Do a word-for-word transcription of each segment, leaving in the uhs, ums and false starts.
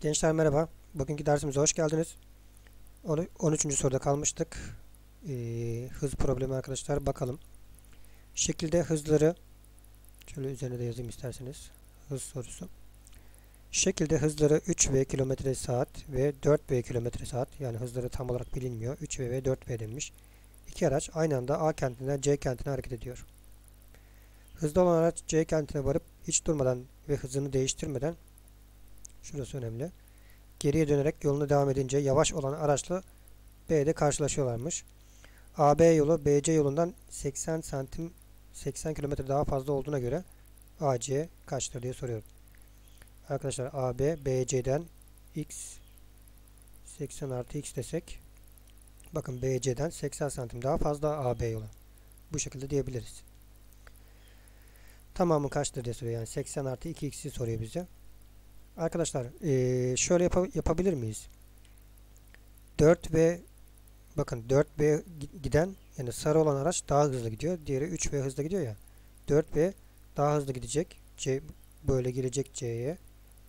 Gençler merhaba. Bugünkü dersimize hoş geldiniz. on üçüncü soruda kalmıştık. Ee, hız problemi arkadaşlar. Bakalım. Şekilde hızları şöyle üzerine de yazayım isterseniz. Hız sorusu. Şekilde hızları üç v kilometre saat ve dört v kilometre saat, yani hızları tam olarak bilinmiyor. üç v ve dört v denilmiş. İki araç aynı anda A kentinden C kentine hareket ediyor. Hızlı olan araç C kentine varıp hiç durmadan ve hızını değiştirmeden, şurası önemli, geriye dönerek yoluna devam edince yavaş olan araçla B'de karşılaşıyorlarmış. A B yolu B C yolundan seksen santim seksen kilometre daha fazla olduğuna göre A C kaçtır diye soruyorum. Arkadaşlar A B B C'den x seksen artı x desek, bakın B C'den seksen santim daha fazla A B yolu. Bu şekilde diyebiliriz. Tamamı kaçtır diye soruyor. Yani seksen artı iki x'i soruyor bize. Arkadaşlar ee, şöyle yap yapabilir miyiz? dört v, bakın dört v giden, yani sarı olan araç daha hızlı gidiyor. Diğeri üç v hızlı gidiyor ya. dört v daha hızlı gidecek. C böyle gelecek C'ye.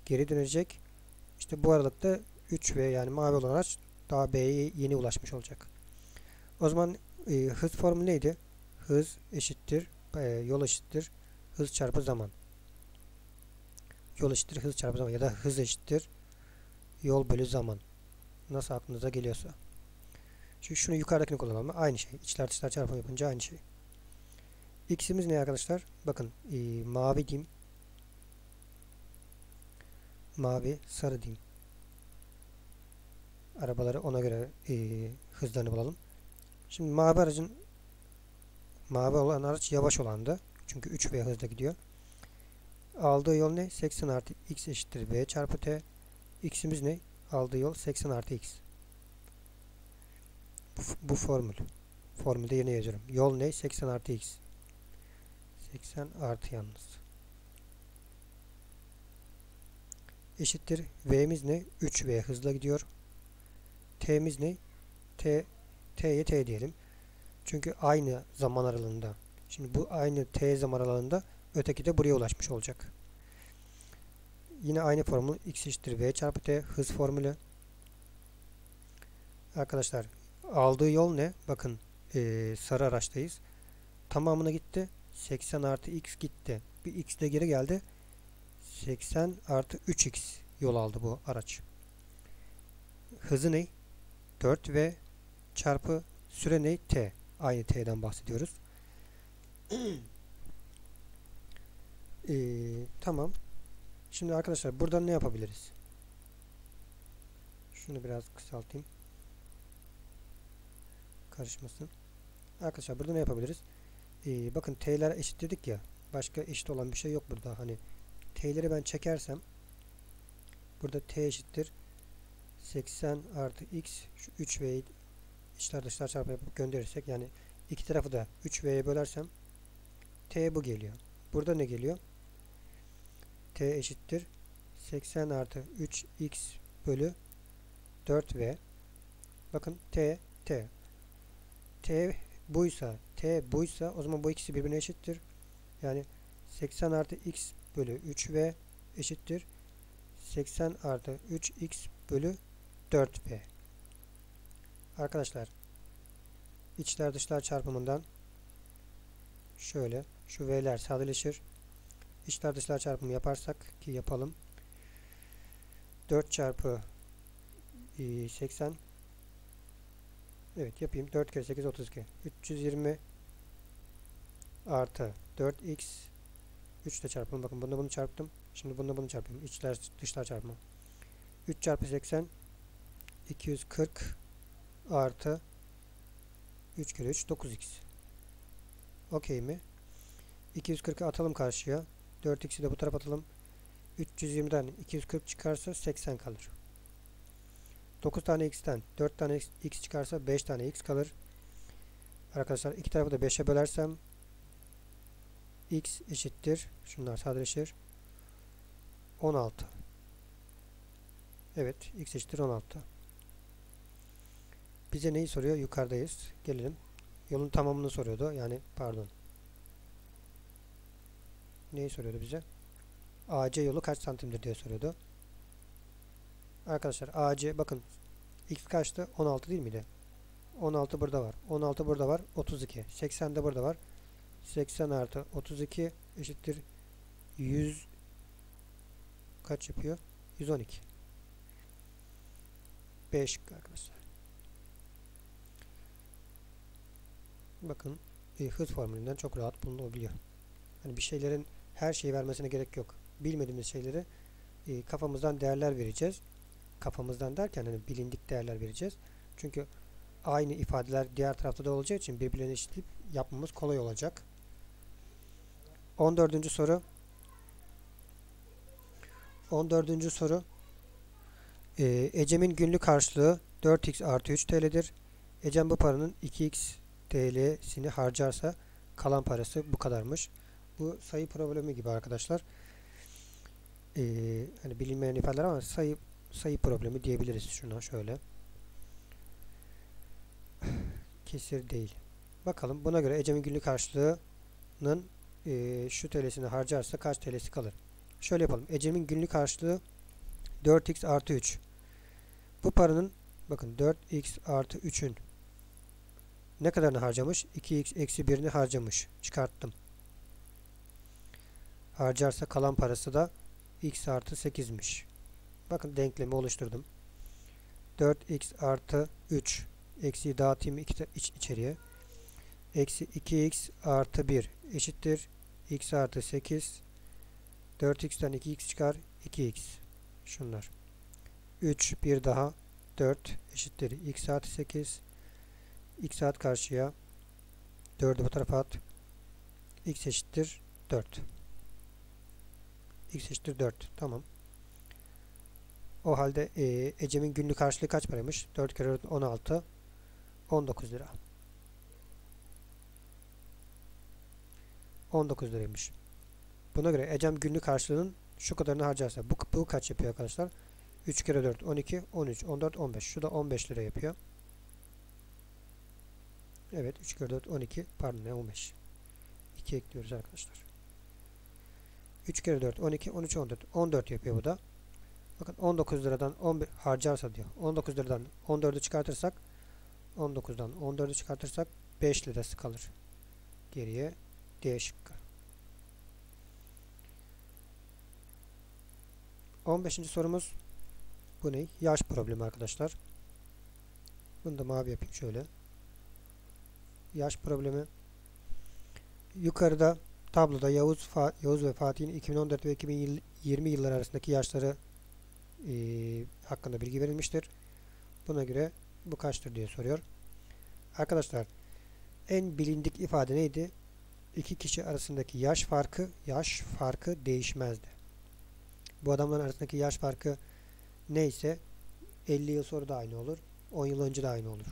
Geri dönecek. İşte bu aralıkta üç v, yani mavi olan araç daha B'ye yeni ulaşmış olacak. O zaman e, hız formülü neydi? Hız eşittir e, yol eşittir hız çarpı zaman. Yol eşittir hız çarpı zaman ya da hız eşittir yol bölü zaman. Nasıl aklınıza geliyorsa. Şimdi şunu yukarıdakini kullanalım. Aynı şey. İçler dışlar çarpımı yapınca aynı şey. X'imiz ne arkadaşlar? Bakın e, mavi diyeyim. Mavi, sarı diyeyim. Arabaları ona göre e, hızlarını bulalım. Şimdi mavi aracın, mavi olan araç yavaş olandı. Çünkü üç v hızla gidiyor. Aldığı yol ne? seksen artı x eşittir b çarpı t. X'imiz ne? Aldığı yol seksen artı x. Bu, bu formül. Formülde yine yazıyorum. Yol ne? seksen artı x. seksen artı yalnız. Eşittir. V'miz ne? üç v hızla gidiyor. T'miz ne? T, T'ye T diyelim. Çünkü aynı zaman aralığında. Şimdi bu aynı T zaman aralığında öteki de buraya ulaşmış olacak. Yine aynı formül. X eşittir V çarpı T. Hız formülü. Arkadaşlar aldığı yol ne? Bakın ee, sarı araçtayız. Tamamına gitti. seksen artı x gitti. Bir x de geri geldi. seksen artı üç x yol aldı bu araç. Hızı ne? dört v çarpı süre ne? T. Aynı T'den bahsediyoruz. ee, tamam. Şimdi arkadaşlar buradan ne yapabiliriz? Şunu biraz kısaltayım. Karışmasın. Arkadaşlar burada ne yapabiliriz? Ee, bakın T'ler eşit dedik ya. Başka eşit olan bir şey yok burada. Hani T'leri ben çekersem burada T eşittir seksen artı x, şu üç v'yi içler dışlar çarpı yapıp gönderirsek, yani iki tarafı da üç v'ye bölersem T bu geliyor. Burada ne geliyor? T eşittir seksen artı üç x bölü dört v. Bakın T, T. T buysa, T buysa o zaman bu ikisi birbirine eşittir. Yani seksen artı x bölü üç v eşittir seksen artı üç x bölü dört v. Arkadaşlar içler dışlar çarpımından şöyle şu v'ler sadeleşir. İçler dışlar çarpımı yaparsak ki yapalım. dört çarpı seksen, evet yapayım. dört kere sekiz otuz iki. üç yüz yirmi artı dört x, üç ile çarpalım. Bakın bunda bunu çarptım. Şimdi bunda bunu çarpayım. İçler dışlar çarpımı. üç çarpı seksen iki yüz kırk artı üç kere üç dokuz x. Okey mi? iki yüz kırkı atalım karşıya. dört x'i de bu tarafa atalım. üç yüz yirmiden iki yüz kırk çıkarsa seksen kalır. dokuz tane x'ten dört tane x çıkarsa beş tane x kalır. Arkadaşlar iki tarafı da beşe bölersem x eşittir. Şunlar sadeleşir. on altı. Evet. X eşittir on altı. Bize neyi soruyor? Yukarıdayız. Gelelim. Yolun tamamını soruyordu. Yani pardon. Neyi soruyordu bize? A C yolu kaç santimdir diye soruyordu. arkadaşlar A C bakın x kaçtı? on altı değil miydi? on altı burada var. on altı burada var. otuz iki. seksen de burada var. seksen artı otuz iki eşittir yüz kaç yapıyor? yüz on iki. B şıkkı arkadaşlar. Bakın e, hız formülünden çok rahat bulunabiliyor. Hani bir şeylerin her şeyi vermesine gerek yok. Bilmediğimiz şeyleri e, kafamızdan değerler vereceğiz. Kafamızdan derken hani bilindik değerler vereceğiz. Çünkü aynı ifadeler diğer tarafta da olacağı için birbirlerini eşitleyip yapmamız kolay olacak. on dördüncü soru. on dördüncü soru. Ee, Ecem'in günlük karşılığı dört x artı üç T L'dir. Ecem bu paranın iki x T L'sini harcarsa kalan parası bu kadarmış. Bu sayı problemi gibi arkadaşlar. Ee, hani bilinmeyen ifadeler ama sayı sayı problemi diyebiliriz şuna şöyle. Kesir değil. Bakalım buna göre Ecem'in günlük karşılığının e, şu T L'sini harcarsa kaç T L'si kalır? Şöyle yapalım. Ecem'in günlük karşılığı dört x artı üç. Bu paranın bakın dört x artı üçün ne kadarını harcamış? iki x eksi birini harcamış. Çıkarttım. Harcarsa kalan parası da x artı sekizmiş. Bakın denklemi oluşturdum. dört x artı üç eksi dağıtayım iç, içeriye. Eksi iki x artı bir eşittir x artı sekiz. dört x'ten iki x çıkar. iki x. Şunlar. üç bir daha dört eşittir x artı sekiz. X at karşıya. dördü bu tarafa at. X eşittir dört. X eşittir dört. Tamam. O halde e, Ecem'in günlük karşılığı kaç paraymış? dört kere dört on altı. on dokuz lira. on dokuz liraymış. Buna göre Ecem günlük karşılığının şu kadarını harcarsa. Bu, bu kaç yapıyor arkadaşlar? üç kere dört on iki, on üç, on dört, on beş. Şu da on beş lira yapıyor. Evet. üç kere dört on iki. Pardon ne on beş. iki ekliyoruz arkadaşlar. üç kere dört on iki, on üç, on dört. on dört yapıyor bu da. Bakın on dokuz liradan on bir harcarsa diyor. on dokuz liradan on dördü çıkartırsak on dokuzdan on dördü çıkartırsak beş lirası kalır. Geriye D şıkkı. on beşinci sorumuz bu ne? Yaş problemi arkadaşlar. Bunu da mavi yapayım şöyle. Yaş problemi. Yukarıda tabloda Yavuz, Yavuz ve Fatih'in iki bin on dört ve iki bin yirmi yılları arasındaki yaşları e, hakkında bilgi verilmiştir. Buna göre bu kaçtır diye soruyor. Arkadaşlar en bilindik ifade neydi? İki kişi arasındaki yaş farkı yaş farkı değişmezdi. Bu adamların arasındaki yaş farkı neyse elli yıl sonra da aynı olur. on yıl önce de aynı olur.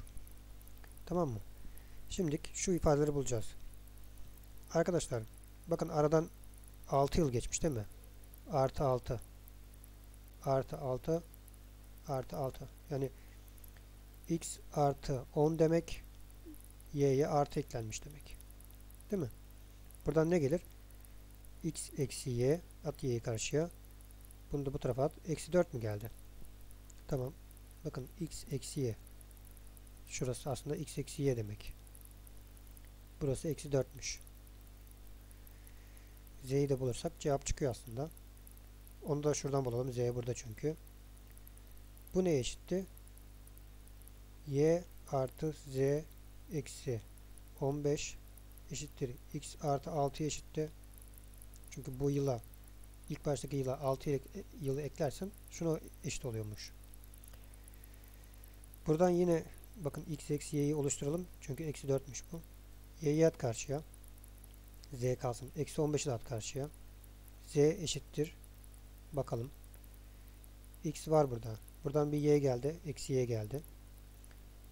Tamam mı? Şimdi şu ifadeleri bulacağız. Arkadaşlar bakın aradan altı yıl geçmiş değil mi? Artı altı. Artı altı. Artı altı. Yani x artı on demek y'ye artı eklenmiş demek. Değil mi? Buradan ne gelir? X eksi y. At y'yi karşıya. Bunu da bu tarafa at. Eksi dört mü geldi? Tamam. Bakın x eksi y. Şurası aslında x eksi y demek. Burası eksi dörtmüş. Z'yi de bulursak cevap çıkıyor aslında. Onu da şuradan bulalım. Z burada çünkü. Bu neye eşitti? Y artı z eksi on beş eşittir. X artı altıya eşitti. Çünkü bu yıla ilk baştaki yıla altı yılı eklersin. Şuna eşit oluyormuş. Buradan yine bakın x eksi y'yi oluşturalım. Çünkü eksi dörtmüş bu. Y'yi at karşıya. Z kalsın. Eksi on beşi de at karşıya. Z eşittir. Bakalım. X var burada. Buradan bir y geldi. Eksi y geldi.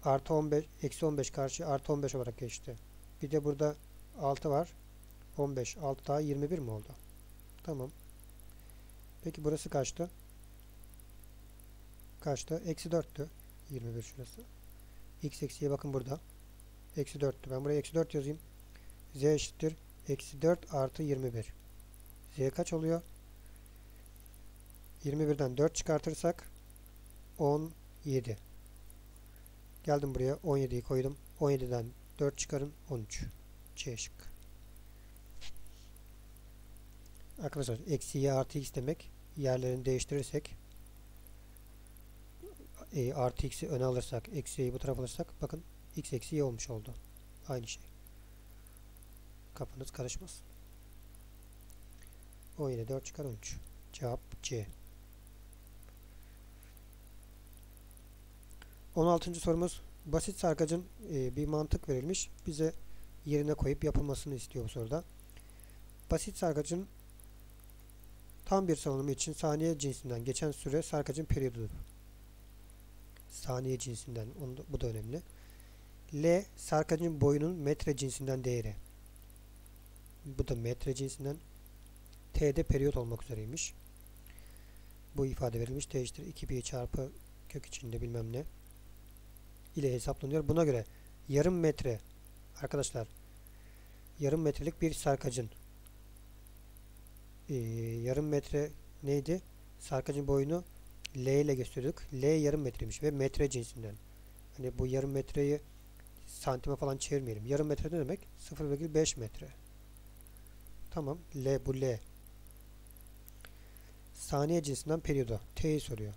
Artı on beş, eksi on beş karşı artı on beş olarak geçti. Bir de burada altı var. on beş. altı daha yirmi bir mi oldu? Tamam. Peki burası kaçtı? Kaçtı? Eksi dörttü. yirmi bir şurası. X eksiye bakın burada. Eksi dörttü. Ben buraya eksi dört yazayım. Z eşittir. Eksi dört artı yirmi bir. Z kaç oluyor? yirmi birden dört çıkartırsak on yedi. Geldim buraya, on yediyi koydum. on yediden dört çıkarın, on üç. C şıkkı. Arkadaşlar eksi y artı x demek, yerlerini değiştirirsek e, artı x'i öne alırsak, eksi y'yi bu tarafa alırsak, bakın x eksi y olmuş oldu. Aynı şey. Kafanız karışmaz. on yedi dört çıkar on üç. Cevap C. on altıncı sorumuz. Basit sarkacın e, bir mantık verilmiş. Bize yerine koyup yapılmasını istiyor bu soruda. Basit sarkacın tam bir salınımı için saniye cinsinden geçen süre sarkacın periyodudur. Saniye cinsinden. Onu da, bu da önemli. L. Sarkacın boyunun metre cinsinden değeri. Bu da metre cinsinden. T'de periyot olmak üzereymiş. Bu ifade verilmiş. T eşittir iki pi çarpı kök içinde bilmem ne ile hesaplanıyor. Buna göre yarım metre arkadaşlar yarım metrelik bir sarkacın ee, yarım metre neydi? Sarkacın boyunu L ile gösteriyorduk. L yarım metremiş ve metre cinsinden. Hani bu yarım metreyi santime falan çevirmeyelim. Yarım metre ne demek? sıfır virgül beş metre. Tamam. L bu L. Saniye cinsinden periyoda. T'yi soruyor.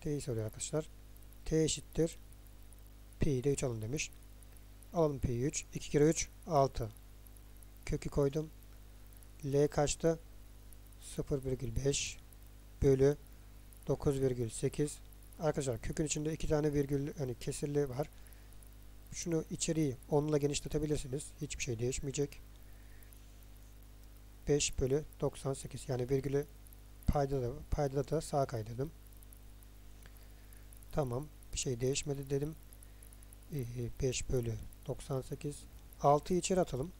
T'yi soruyor arkadaşlar. T eşittir. Pi'yi de üç alın demiş. Alalım pi'yi üç. iki kere üç. altı. Kökü koydum. L kaçtı? sıfır virgül beş bölü dokuz virgül sekiz. Arkadaşlar kökün içinde iki tane virgül, yani kesirli var. Şunu içeriği on ile genişletebilirsiniz. Hiçbir şey değişmeyecek. beş bölü doksan sekiz. Yani virgülü payda da, payda da sağa kaydırdım. Tamam. Bir şey değişmedi dedim. beş bölü doksan sekiz. altıyı içeri atalım.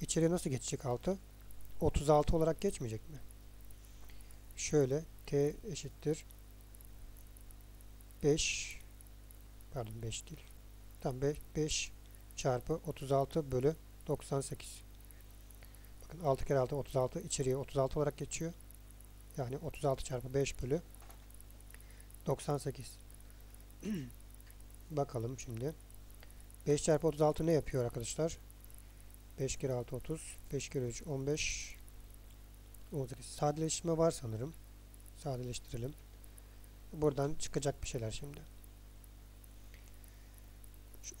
İçeriye nasıl geçecek altı? otuz altı olarak geçmeyecek mi? Şöyle. T eşittir. beş pardon beş değil. Tam beş çarpı otuz altı bölü doksan sekiz. Bakın altı kere altı otuz altı. İçeriye otuz altı olarak geçiyor. Yani otuz altı çarpı beş bölü doksan sekiz. Bakalım şimdi. beş çarpı otuz altı ne yapıyor arkadaşlar? beş kere altı otuz. beş kere üç on beş. on sekiz. Sadeleştirme var sanırım. Sadeleştirelim. Buradan çıkacak bir şeyler şimdi.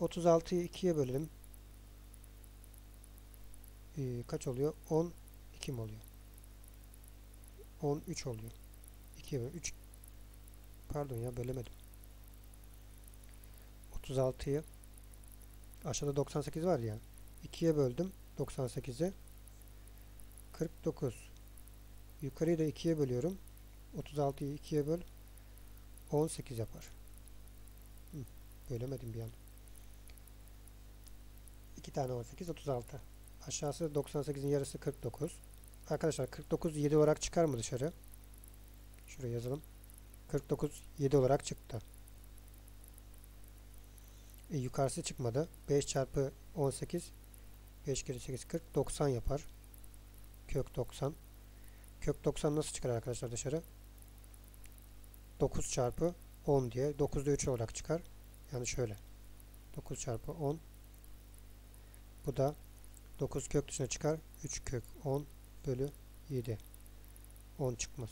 otuz altıyı ikiye bölelim. Ee, kaç oluyor? on iki mi oluyor? on üç oluyor. ikiye bölelim. üç. Pardon ya, bölemedim. otuz altıyı aşağıda doksan sekiz var ya. ikiye böldüm. doksan sekizi. kırk dokuz. Yukarıyı da ikiye bölüyorum. otuz altıyı ikiye böl. on sekiz yapar. Hı, bölemedim bir an. iki tane on sekiz, otuz altı. Aşağısı doksan sekizin yarısı kırk dokuz. Arkadaşlar kırk dokuz yedi olarak çıkar mı dışarı? Şuraya yazalım. kırk dokuz yedi olarak çıktı. E, yukarısı çıkmadı. beş çarpı on sekiz. beş kere sekiz kırk. doksan yapar. Kök doksan. Kök doksan nasıl çıkar arkadaşlar dışarı? dokuz çarpı on diye. dokuzda üç olarak çıkar. Yani şöyle. dokuz çarpı on. Bu da dokuz kök dışına çıkar. üç kök on bölü yedi. on çıkmaz.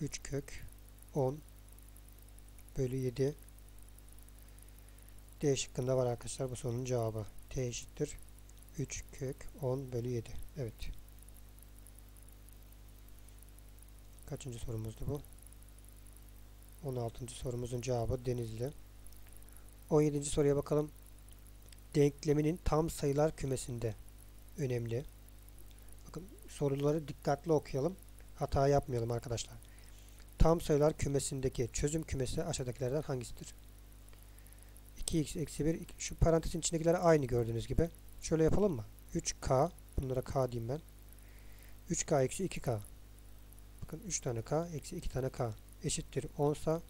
üç kök on bölü yedi. D şıkkında var arkadaşlar bu sorunun cevabı. T eşittir. üç kök on bölü yedi. Evet. Kaçıncı sorumuzdu bu? on altıncı sorumuzun cevabı Denizli. on yedinci soruya bakalım. Denkleminin tam sayılar kümesinde önemli. Bakın soruları dikkatli okuyalım. Hata yapmayalım arkadaşlar. Tam sayılar kümesindeki çözüm kümesi aşağıdakilerden hangisidir? iki x eksi bir. Şu parantezin içindekiler aynı gördüğünüz gibi. Şöyle yapalım mı? üç k. Bunlara k diyeyim ben. üç k eksi iki k. Bakın üç tane k eksi iki tane k eşittir on sa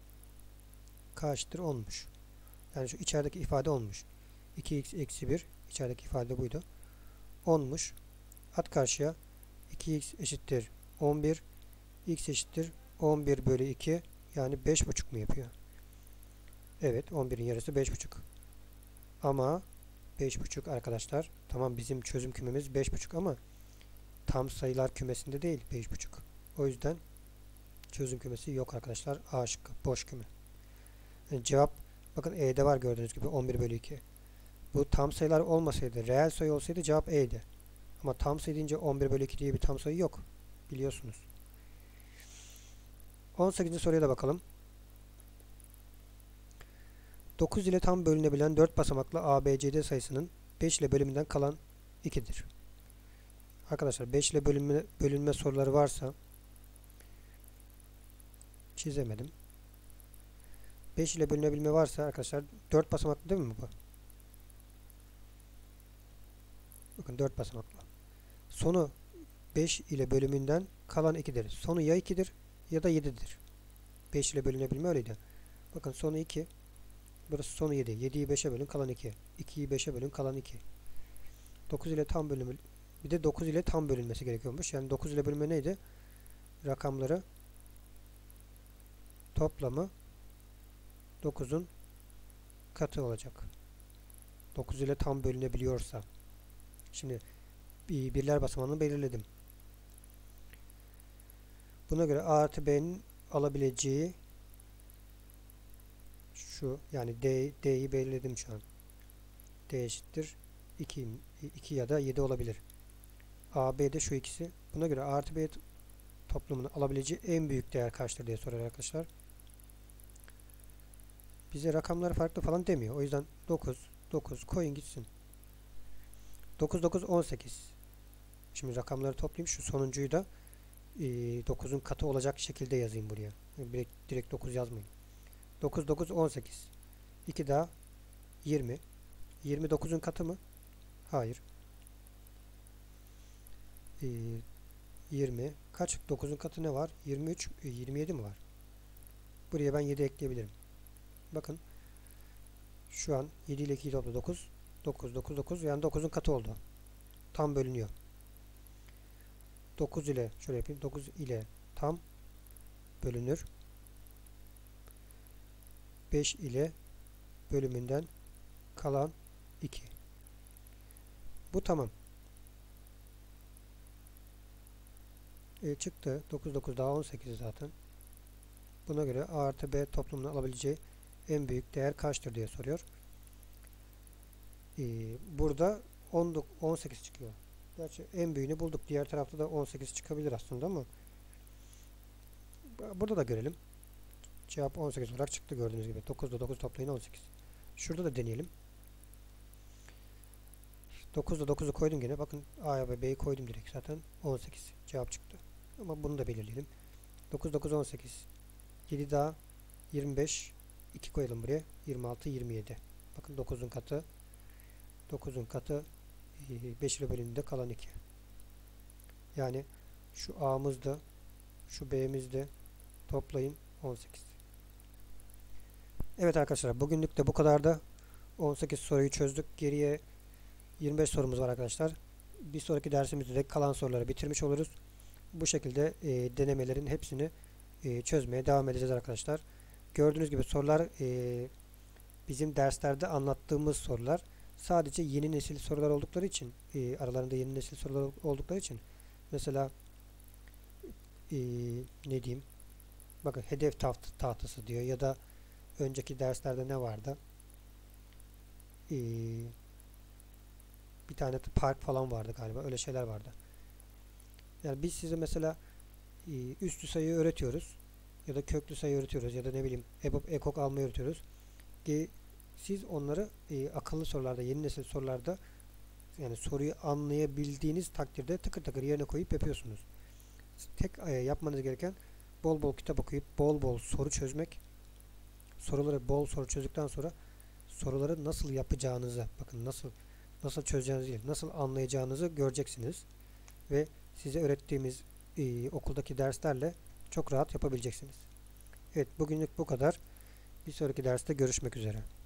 k eşittir onmuş. Yani şu içerideki ifade olmuş. iki x eksi bir. İçerideki ifade buydu. onmuş. At karşıya. iki x eşittir on bir. X eşittir on bir bölü iki. Yani beş buçuk mu yapıyor? Evet, on birin yarısı beş buçuk. Ama beş buçuk arkadaşlar. Tamam, bizim çözüm kümemiz beş buçuk ama tam sayılar kümesinde değil beş buçuk. O yüzden çözüm kümesi yok arkadaşlar. A şıkkı boş küme. Yani cevap bakın E'de var gördüğünüz gibi on bir bölü iki. Bu tam sayılar olmasaydı, reel sayı olsaydı cevap E'ydi. Ama tam sayı deyince on bir bölü iki diye bir tam sayı yok. Biliyorsunuz. on sekizinci soruya da bakalım. dokuz ile tam bölünebilen dört basamaklı A B C D sayısının beş ile bölümünden kalan ikidir. Arkadaşlar beş ile bölünme, bölünme soruları varsa çizemedim. beş ile bölünebilme varsa arkadaşlar dört basamaklı değil mi bu? Bakın dört basamaklı. Sonu beş ile bölümünden kalan ikidir. Sonu ya ikidir ya da yedidir. beş ile bölünebilme öyleydi. Bakın sonu iki. Burası sonu yedi. yediyi beşe bölün kalan iki. ikiyi beşe bölün kalan iki. dokuz ile tam bölünme. Bir de dokuz ile tam bölünmesi gerekiyormuş. Yani dokuz ile bölünme neydi? Rakamları toplamı dokuzun katı olacak. dokuz ile tam bölünebiliyorsa. Şimdi birler basamağını belirledim. Buna göre A artı B'nin alabileceği şu, yani D, D'yi belirledim şu an. D eşittir iki, iki ya da yedi olabilir. A, B'de şu ikisi. Buna göre A artı B toplumunun alabileceği en büyük değer kaçtır diye soruyor arkadaşlar. Bize rakamları farklı falan demiyor. O yüzden dokuz, dokuz koyun gitsin. dokuz, dokuz, on sekiz. Şimdi rakamları toplayayım. Şu sonuncuyu da e, dokuzun katı olacak şekilde yazayım buraya. Yani direkt, direkt dokuz yazmayayım. dokuz, dokuz, on sekiz. iki daha yirmi. yirmi dokuzun katı mı? Hayır. E, yirmi. Kaç? dokuzun katı ne var? yirmi üç, yirmi yedi mi var? Buraya ben yedi ekleyebilirim. Bakın. Şu an yedi ile ikiyi topla. dokuz. dokuz, dokuz, dokuz. Yani dokuzun katı oldu. Tam bölünüyor. dokuz ile şöyle yapayım. dokuz ile tam bölünür. beş ile bölümünden kalan iki. Bu tamam. E çıktı. dokuz, dokuz daha on sekiz zaten. Buna göre A artı B toplumunun alabileceği en büyük değer kaçtır diye soruyor. Burada on, on sekiz çıkıyor. Gerçi en büyüğünü bulduk. Diğer tarafta da on sekiz çıkabilir aslında ama burada da görelim. Cevap on sekiz olarak çıktı gördüğünüz gibi. dokuzda dokuz toplayın on sekiz. Şurada da deneyelim. dokuzda dokuzu koydum gene. Bakın A'ya ve B'yi koydum direkt zaten. on sekiz cevap çıktı. Ama bunu da belirleyelim. dokuz, dokuz, on sekiz. yedi daha yirmi beş. iki koyalım buraya. yirmi altı, yirmi yedi. Bakın dokuzun katı. dokuzun katı beş ile bölümünde kalan iki. Yani şu A'mızda, şu B'mizde toplayın on sekiz. Evet arkadaşlar, bugünlük de bu kadar da on sekiz soruyu çözdük. Geriye yirmi beş sorumuz var arkadaşlar. Bir sonraki dersimizde de kalan soruları bitirmiş oluruz. Bu şekilde e, denemelerin hepsini e, çözmeye devam edeceğiz arkadaşlar. Gördüğünüz gibi sorular e, bizim derslerde anlattığımız sorular. Sadece yeni nesil sorular oldukları için e, aralarında yeni nesil sorular oldukları için mesela e, ne diyeyim, bakın hedef taht tahtası diyor ya da önceki derslerde ne vardı, e, bir tane park falan vardı galiba, öyle şeyler vardı. Yani biz size mesela e, üstlü sayı öğretiyoruz ya da köklü sayı öğretiyoruz ya da ne bileyim ekok almayı öğretiyoruz ki siz onları e, akıllı sorularda, yeni nesil sorularda, yani soruyu anlayabildiğiniz takdirde tıkır tıkır yerine koyup yapıyorsunuz. Tek e, yapmanız gereken bol bol kitap okuyup bol bol soru çözmek. Soruları bol soru çözdükten sonra soruları nasıl yapacağınızı, bakın nasıl nasıl çözeceğinizi değil, nasıl anlayacağınızı göreceksiniz ve size öğrettiğimiz e, okuldaki derslerle çok rahat yapabileceksiniz. Evet, bugünlük bu kadar. Bir sonraki derste görüşmek üzere.